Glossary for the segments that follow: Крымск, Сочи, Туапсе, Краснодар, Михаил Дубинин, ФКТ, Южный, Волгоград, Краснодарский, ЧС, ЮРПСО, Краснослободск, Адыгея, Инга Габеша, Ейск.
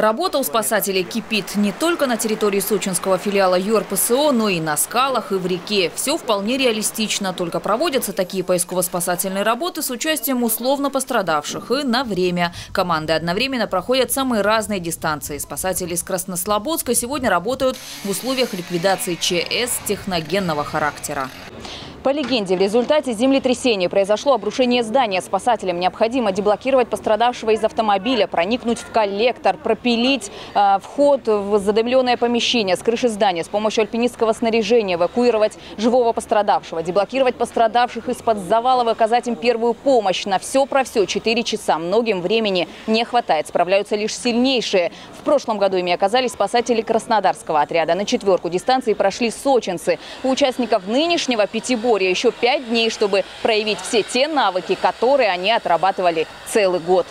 Работа у спасателей кипит не только на территории сочинского филиала ЮРПСО, но и на скалах и в реке. Все вполне реалистично, только проводятся такие поисково-спасательные работы с участием условно пострадавших и на время. Команды одновременно проходят самые разные дистанции. Спасатели из Краснослободска сегодня работают в условиях ликвидации ЧС техногенного характера. По легенде, в результате землетрясения произошло обрушение здания. Спасателям необходимо деблокировать пострадавшего из автомобиля, проникнуть в коллектор, пропилить вход в задымленное помещение с крыши здания, с помощью альпинистского снаряжения эвакуировать живого пострадавшего, деблокировать пострадавших из-под завалов и оказать им первую помощь. На все про все 4 часа. Многим времени не хватает. Справляются лишь сильнейшие. В прошлом году ими оказались спасатели Краснодарского отряда. На четверку дистанции прошли сочинцы. У участников нынешнего пятиборья еще 5 дней, чтобы проявить все те навыки, которые они отрабатывали целый год.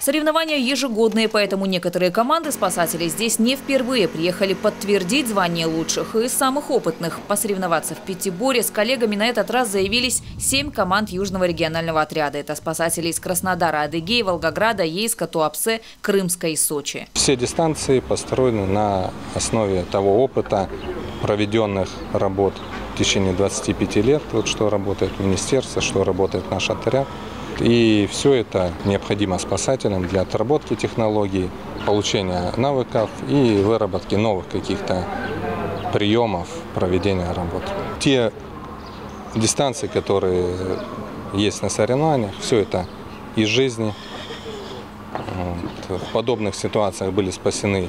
Соревнования ежегодные, поэтому некоторые команды спасателей здесь не впервые. Приехали подтвердить звание лучших и самых опытных. Посоревноваться в пятиборе с коллегами на этот раз заявились 7 команд Южного регионального отряда. Это спасатели из Краснодара, Адыгеи, Волгограда, Ейска, Туапсе, Крымска и Сочи. Все дистанции построены на основе того опыта, проведенных работ в течение 25 лет, вот что работает министерство, что работает наш отряд. И все это необходимо спасателям для отработки технологий, получения навыков и выработки новых каких-то приемов проведения работ. Те дистанции, которые есть на соревнованиях, все это из жизни. Вот. В подобных ситуациях были спасены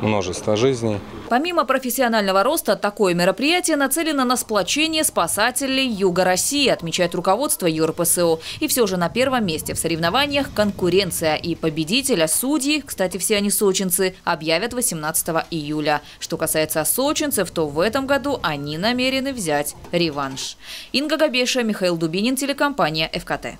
множество жизней. Помимо профессионального роста, такое мероприятие нацелено на сплочение спасателей Юга России, отмечает руководство ЮРПСО. И все же на первом месте в соревнованиях конкуренция. И победителя судьи, кстати, все они сочинцы, объявят 18 июля. Что касается сочинцев, то в этом году они намерены взять реванш. Инга Габеша, Михаил Дубинин, телекомпания ФКТ.